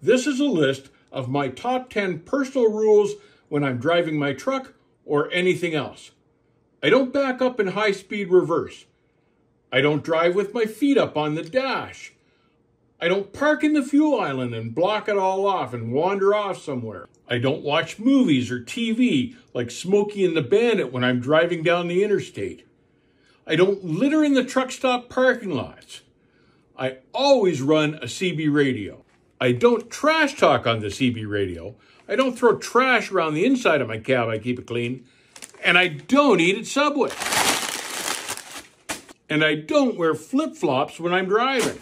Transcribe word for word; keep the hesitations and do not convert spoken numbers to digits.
This is a list of my top ten personal rules when I'm driving my truck or anything else. I don't back up in high-speed reverse. I don't drive with my feet up on the dash. I don't park in the fuel island and block it all off and wander off somewhere. I don't watch movies or T V like Smokey and the Bandit when I'm driving down the interstate. I don't litter in the truck stop parking lots. I always run a C B radio. I don't trash talk on the C B radio. I don't throw trash around the inside of my cab. I keep it clean. And I don't eat at Subway. And I don't wear flip-flops when I'm driving.